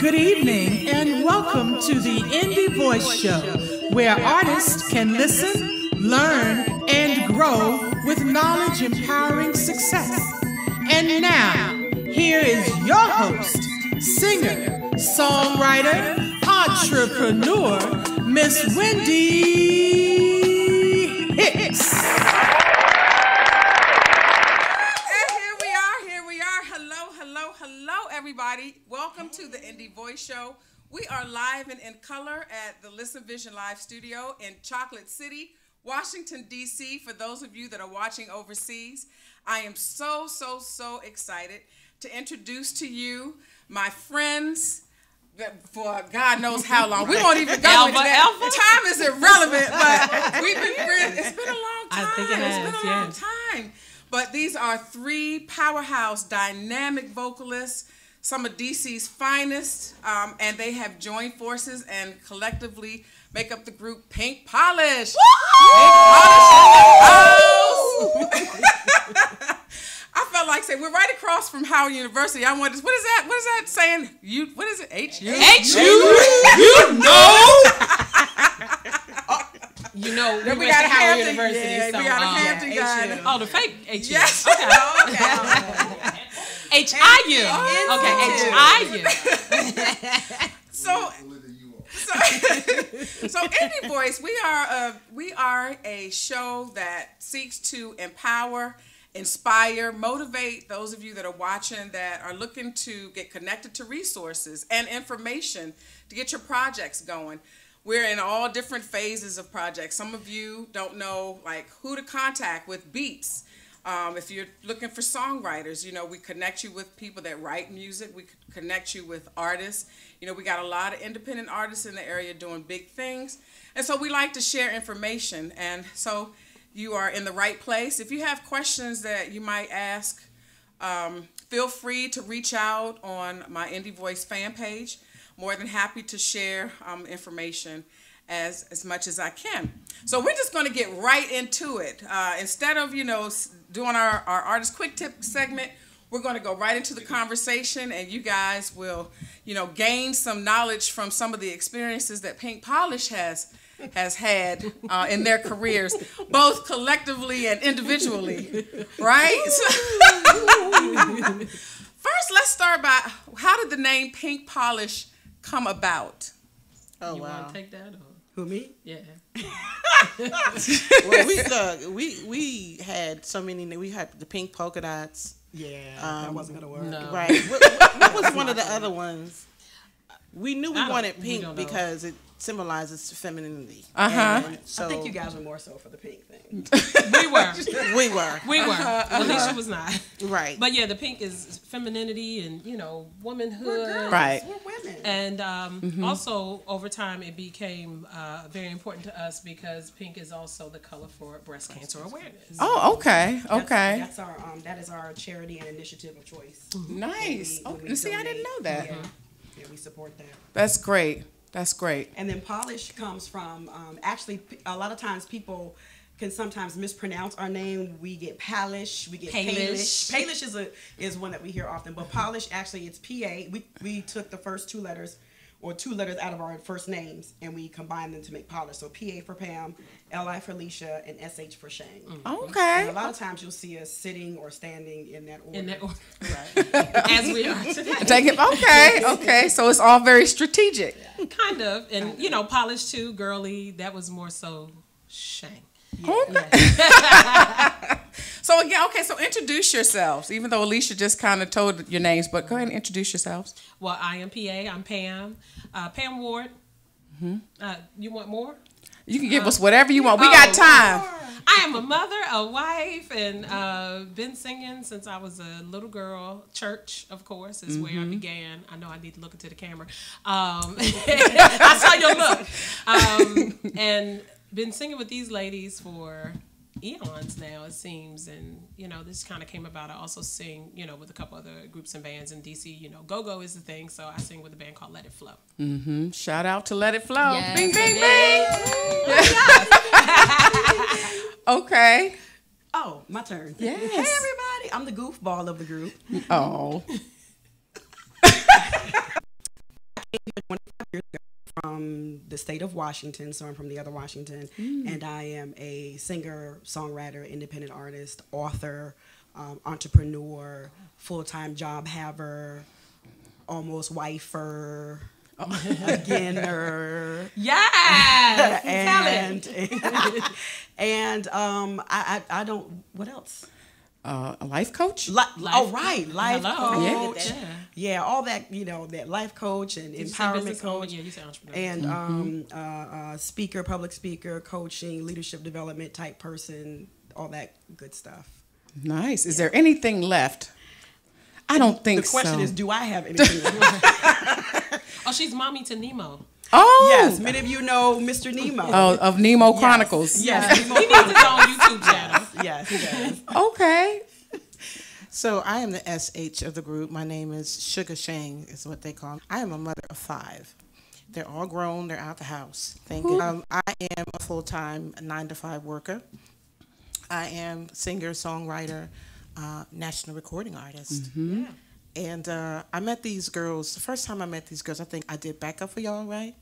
Good evening and welcome to the Indie Voice Show, where artists can listen, learn, and grow with knowledge empowering success. And now, here is your host, singer, songwriter, entrepreneur, Miss Wendy Hicks. And here we are. Hello, everybody. Welcome to the Indie Voice Show. We are live and in color at the Listen Vision Live Studio in Chocolate City, Washington, D.C., for those of you that are watching overseas. I am so excited to introduce to you my friends for God knows how long. We won't even go into that. Time is irrelevant, but we've been friends. It's been a long time. I think it has, it's been a long time. But these are three powerhouse dynamic vocalists, some of DC's finest, and they have joined forces and collectively make up the group Pink Polish. I felt like saying we're right across from Howard University. I wondered, what is that? What is that saying? You, what is it? H U. You know. You know. We got a Hampton University. Yeah, so, we got a Hampton guy. Oh, the fake H U. Yes. Okay. H I U. Okay. H I U. So Indie Voice, we are a show that seeks to empower, inspire, motivate those of you that are watching that are looking to get connected to resources and information to get your projects going. We're in all different phases of projects. Some of you don't know like who to contact with beats. If you're looking for songwriters, you know, we connect you with people that write music. We connect you with artists. You know, we got a lot of independent artists in the area doing big things. And so we like to share information. And so you are in the right place. If you have questions that you might ask, feel free to reach out on my Indie Voice fan page. More than happy to share information as much as I can. So we're just going to get right into it. Instead of, you know, doing our artist quick tip segment, we're going to go right into the conversation, and you guys will, you know, gain some knowledge from some of the experiences that Pink Polish has had in their careers, both collectively and individually, right? First, let's start by, how did the name Pink Polish come about? Oh, you wow. Want to take that? Or? Who, me? Yeah. Well, we had so many. We had the pink polka dots. Yeah, that wasn't gonna work. No. Right. What was one of the other ones? We knew we wanted pink because it symbolizes femininity. So, I think you guys were more so for the pink thing. We were. Alicia was not. Right. But yeah, the pink is femininity and, you know, womanhood. We're girls. Right. We're women. And also over time it became very important to us because pink is also the color for breast cancer awareness. Oh, okay. That's our that is our charity and initiative of choice. Nice. Okay. See, I didn't know that. Yeah. Yeah, we support that. That's great. That's great. And then Polish comes from, actually, a lot of times people can sometimes mispronounce our name. We get Palish, we get Palish. Palish is one that we hear often, but Polish, actually, it's P-A. We took the first two letters out of our first names, and we combined them to make Polish. So P-A for Pam, L-I for Alicia, and S-H for Shang. Okay. And a lot of times you'll see us sitting or standing in that order. Right. As we are today. Okay. So it's all very strategic. Yeah. Kind of. And, you know, Polish too, girly, that was more so Shang. Yeah. Okay. Yeah. So, yeah, okay, so introduce yourselves, even though Alicia just kind of told your names, but go ahead and introduce yourselves. Well, I am PA. I'm Pam. Pam Ward. You want more? You can give us whatever you want. We got time. I am a mother, a wife, and been singing since I was a little girl. Church, of course, is where I began. I know I need to look into the camera. I saw your look. And been singing with these ladies for eons now, it seems, and you know this kind of came about. I also sing, you know, with a couple other groups and bands in DC. You know, go-go is the thing, so I sing with a band called Let It Flow. Shout out to Let It Flow. Yes. Bing, bing, bing. Okay. Oh, my turn. Yes. Hey, everybody. I'm the goofball of the group. Oh. came here 25 years ago from the state of Washington, so I'm from the other Washington, and I am a singer, songwriter, independent artist, author, entrepreneur, full-time job haver, almost wifer, againer. Yes! And I don't, what else? A life coach? Life coach. Yeah. Yeah, all that, you know, that life coach and empowerment coach. Yeah, you say entrepreneur. And speaker, public speaker, coaching, leadership development type person, all that good stuff. Nice. Is there anything left? I don't think so. The question is, do I have anything left? Oh, she's mommy to Nemo. Oh. Yes, many of you know Mr. Nemo. Oh, of Nemo Chronicles. Yes. He needs his own YouTube channel. Yes, he does. Okay. So I am the SH of the group. My name is Sugar Shang, is what they call me. I am a mother of 5. They're all grown. They're out the house. Thank you. I am a full-time 9-to-5 worker. I am singer, songwriter, national recording artist. Mm-hmm. Yeah. And I met these girls, the first time I met these girls, I think I did Backup for y'all, right?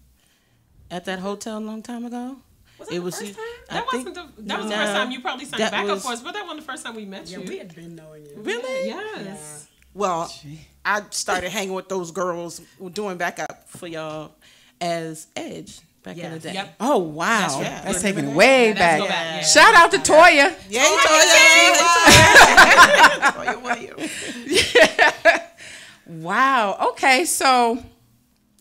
At that hotel a long time ago. Was that the first time? That was the first time you probably sang Backup for us, but that wasn't the first time we met you. Yeah, we had been knowing you. Really? Yes. Yeah. Well, I started hanging with those girls doing Backup for y'all as Edge. Back in the day. Yep. Oh, wow. That's, that's taken way back. Yeah. Shout out to Toya. Yeah, Toya. Toya. Wow. Okay, so,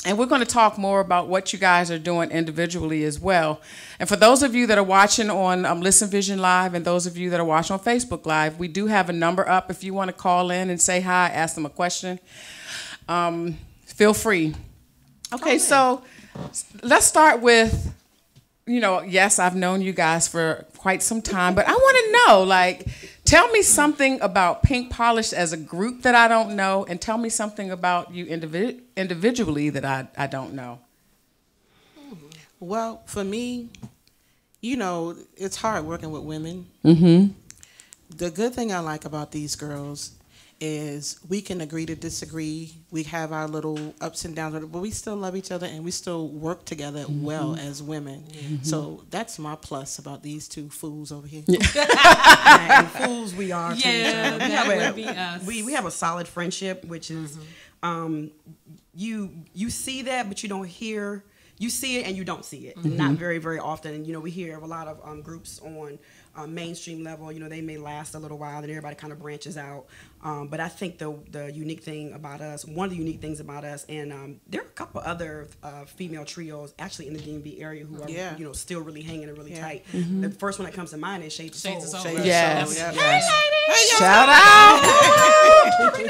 and we're going to talk more about what you guys are doing individually as well. And for those of you that are watching on Listen Vision Live and those of you that are watching on Facebook Live, we do have a number up. If you want to call in and say hi, ask them a question, feel free. Okay, so let's start with, you know, yes, I've known you guys for quite some time, but I want to know, like, tell me something about Pink Polish as a group that I don't know, and tell me something about you individually that I don't know. Well, for me, you know, it's hard working with women. Mm-hmm. The good thing I like about these girls is we can agree to disagree. We have our little ups and downs, but we still love each other and we still work together well as women. Mm-hmm. So that's my plus about these two fools over here. Yeah. And fools we are. Yeah, we have a solid friendship, which is you see that, but you don't hear. You see it and you don't see it. Mm-hmm. Not very, very often. And, you know, we hear of a lot of groups on mainstream level, you know, they may last a little while and everybody kind of branches out. But I think the unique thing about us, one of the unique things about us, and there are a couple other female trios actually in the DMV area who are, you know, still really hanging and really tight. Mm-hmm. The first one that comes to mind is Shades of Soul. Yes. Yes. Hey, ladies! Shout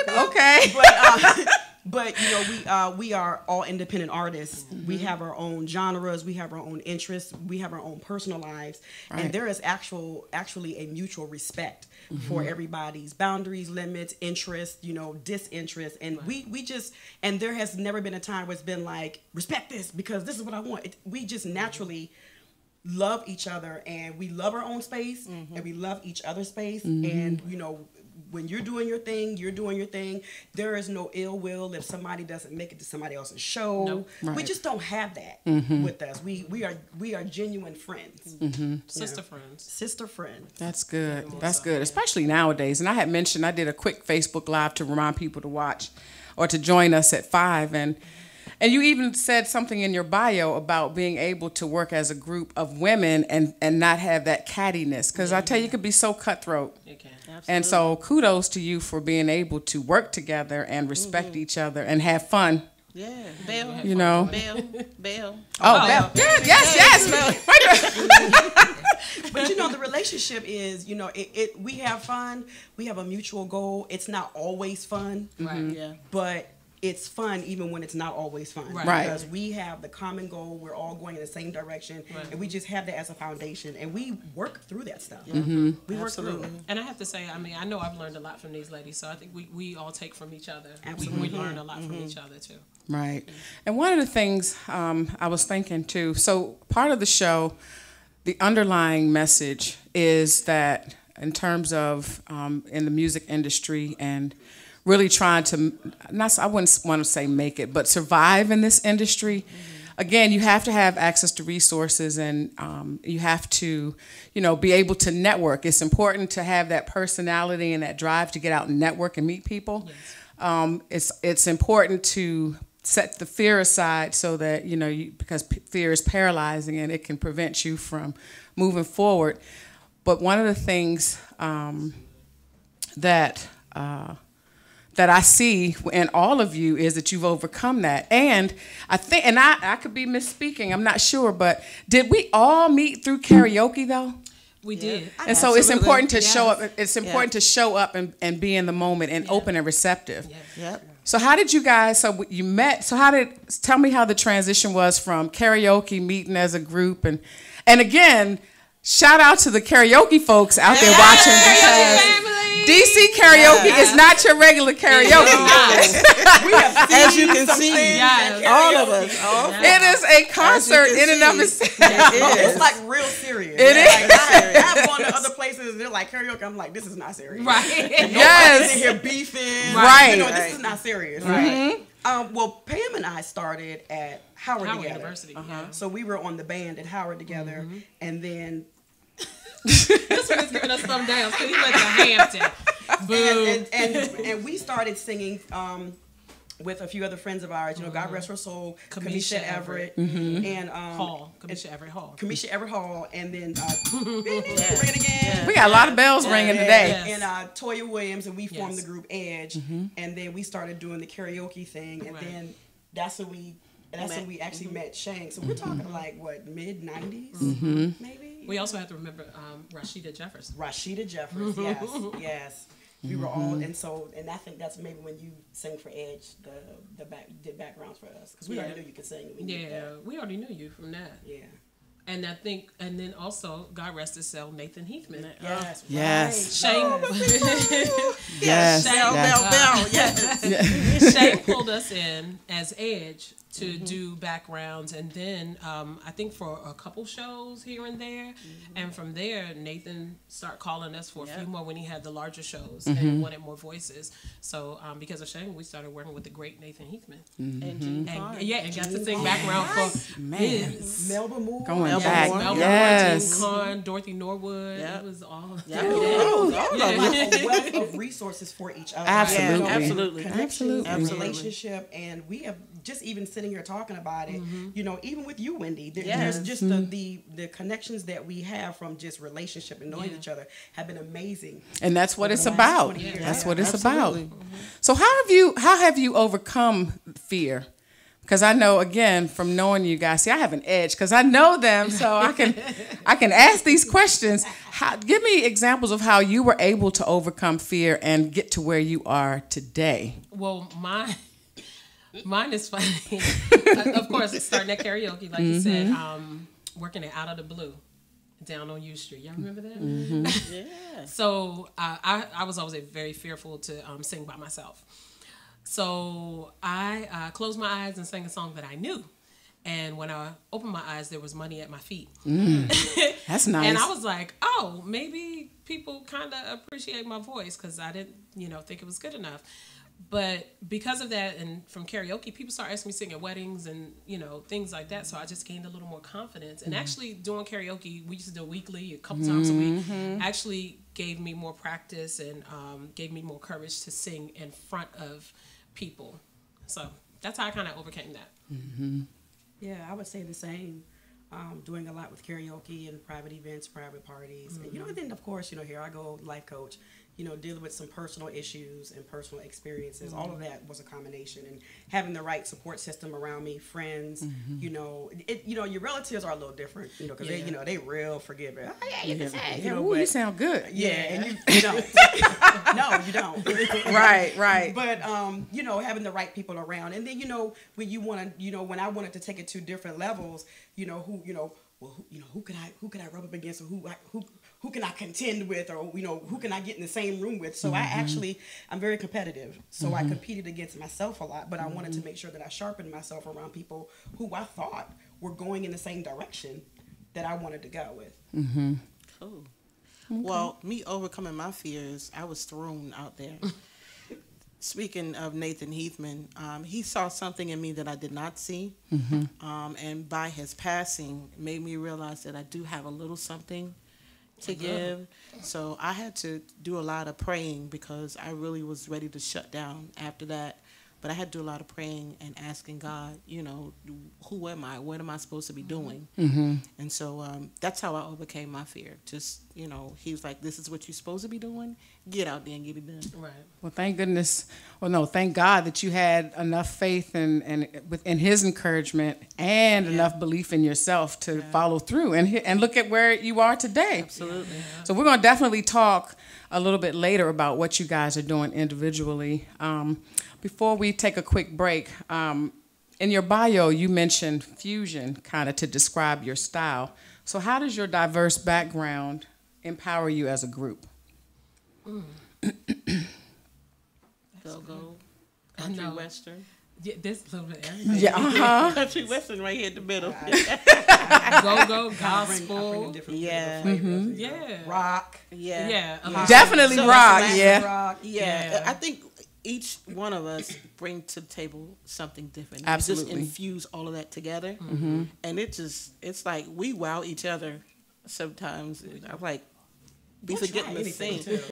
out! Okay. But you know, we are all independent artists. Mm-hmm. We have our own genres. We have our own interests. We have our own personal lives, and there is actually a mutual respect for everybody's boundaries, limits, interests, you know, disinterest, and we just, and there has never been a time where it's been like, respect this because this is what I want. We just naturally love each other, and we love our own space, and we love each other's space, and you know, when you're doing your thing, you're doing your thing. There is no ill will if somebody doesn't make it to somebody else's show. Nope. Right. We just don't have that with us. We are genuine friends. Sister friends. Sister friends. That's good. That's good. Especially nowadays. And I had mentioned I did a quick Facebook Live to remind people to watch or to join us at 5. And you even said something in your bio about being able to work as a group of women and not have that cattiness. Because I tell you, it could be so cutthroat. It can. Absolutely. And so kudos to you for being able to work together and respect each other and have fun. Yeah. Bell. You know. Bell. Oh, Bell. Yes. But you know, the relationship is, you know, we have fun. We have a mutual goal. It's not always fun. Right. Yeah. But it's fun even when it's not always fun. Right. Because we have the common goal. We're all going in the same direction. Right. And we just have that as a foundation. And we work through that stuff. We work through it. And I have to say, I mean, I know I've learned a lot from these ladies. So I think we all take from each other. Absolutely. We learn a lot from each other, too. Right. And one of the things I was thinking, too, so part of the show, the underlying message is that in terms of in the music industry and really trying to, not, I wouldn't want to say make it, but survive in this industry. Mm-hmm. Again, you have to have access to resources, and you have to, you know, be able to network. It's important to have that personality and that drive to get out and network and meet people. Yes. It's important to set the fear aside, so that, you know, because fear is paralyzing and it can prevent you from moving forward. But one of the things that I see in all of you is that you've overcome that. And I think, and I could be misspeaking, I'm not sure, but did we all meet through karaoke though? We did. Yeah. And absolutely. So it's important to show up. It's important to show up and be in the moment and open and receptive. Yep. So how did you guys, so you met, so how did, tell me how the transition was from karaoke, meeting as a group, and again, shout out to the karaoke folks out there watching, because DC karaoke is not your regular karaoke. We have seen, as you can see, all of us. It is a concert in and of itself. It's like real serious. It is. Like, I've gone to other places, they're like karaoke. I'm like, this is not serious. Right. Nobody's in here beefing. Right. You know, this is not serious. Right. Well, Pam and I started at Howard together. University. So we were on the band at Howard together, and then. This one is giving us thumb downs because he went to Hampton. Boo. And we started singing with a few other friends of ours. You know, God rest her soul, Kamisha Everett, and Hall. Kamisha Everett Hall. Kamisha Everett Hall, and then we got a lot of bells ringing today. And Toya Williams, and we formed the group Edge, and then we started doing the karaoke thing, and then that's when we. And that's when we actually met Shang. So we're talking like, what, mid-90s, maybe? We also have to remember Rashida Jeffers. Rashida Jeffers, yes. We were all, and I think that's maybe when you sang for Edge, did backgrounds for us. Because we already knew you could sing. We already knew you from that. Yeah. And I think, and then also, God rest his soul, Nathan Heathman. Yes. Yes. Shane. Yes. Shane pulled us in as Edge to do backgrounds, and then I think for a couple shows here and there, and from there Nathan started calling us for a few more when he had the larger shows and wanted more voices. So because of Shane, we started working with the great Nathan Heathman, and got to sing background for Melba Moore, Melba Moore, Dorothy Norwood. It was all a wealth of resources for each other. Absolutely, relationship, and we have just even sitting here talking about it, you know, even with you, Wendy, there's just the connections that we have from just relationship and knowing each other have been amazing. And that's what it's about. That's what it's about. So how have you overcome fear? Because I know, again, from knowing you guys, see, I have an edge because I know them, so I can ask these questions. Give me examples of how you were able to overcome fear and get to where you are today. Well, mine is funny. Of course, starting at karaoke, like you said, working at Out of the Blue down on U Street. Y'all remember that? Yeah. So I was always very fearful to sing by myself. So I closed my eyes and sang a song that I knew. And when I opened my eyes, there was money at my feet. That's nice. And I was like, oh, maybe people kind of appreciate my voice because I didn't, you know, think it was good enough. But because of that, and from karaoke, people started asking me to sing at weddings and, you know, things like that. So I just gained a little more confidence. And actually doing karaoke, we used to do weekly, a couple times a week, actually gave me more practice and gave me more courage to sing in front of people. So that's how I kind of overcame that. Yeah, I would say the same. Doing a lot with karaoke and private events, private parties. And, you know, and then, of course, you know, here I go, life coach. You know, dealing with some personal issues and personal experiences. All of that was a combination, and having the right support system around me, friends. You know, you know, your relatives are a little different, you know, because they, you know, they real forgiving. Oh yeah, you can say, you know, ooh, but, you sound good. Yeah, and you don't. No, you don't. right. But you know, having the right people around, and then you know, when you want to, you know, when I wanted to take it to different levels, you know, who could I rub up against, or who can I contend with, or, you know, who can I get in the same room with? So I'm very competitive. So I competed against myself a lot, but I wanted to make sure that I sharpened myself around people who I thought were going in the same direction that I wanted to go with. Cool. Okay. Well, me overcoming my fears, I was thrown out there. Speaking of Nathan Heathman, he saw something in me that I did not see. Mm-hmm. And by his passing, it made me realize that I do have a little something to give. So I had to do a lot of praying because I really was ready to shut down after that. But I had to do a lot of praying and asking God, you know, who am I? What am I supposed to be doing? Mm-hmm. And so that's how I overcame my fear. Just, you know, he was like, this is what you're supposed to be doing. Get out there and get it done. Right. Well, thank goodness. Well, no, thank God that you had enough faith and within his encouragement and enough belief in yourself to follow through and look at where you are today. Absolutely. Yeah. So we're going to definitely talk a little bit later about what you guys are doing individually. Before we take a quick break, in your bio, you mentioned fusion kind of to describe your style. So how does your diverse background empower you as a group? Mm. Go-go, country western. Yeah, that's a little bit everything. Yeah, country western right here in the middle. Go-go, gospel. Yeah. Mm-hmm. Yeah. Rock. Yeah. Yeah. Definitely so rock. Yeah. Rock. Yeah. Yeah. I think each one of us bring to the table something different. Absolutely. We just infuse all of that together. Mm-hmm. And it just, it's like we wow each other sometimes. I'm like, we forget the same.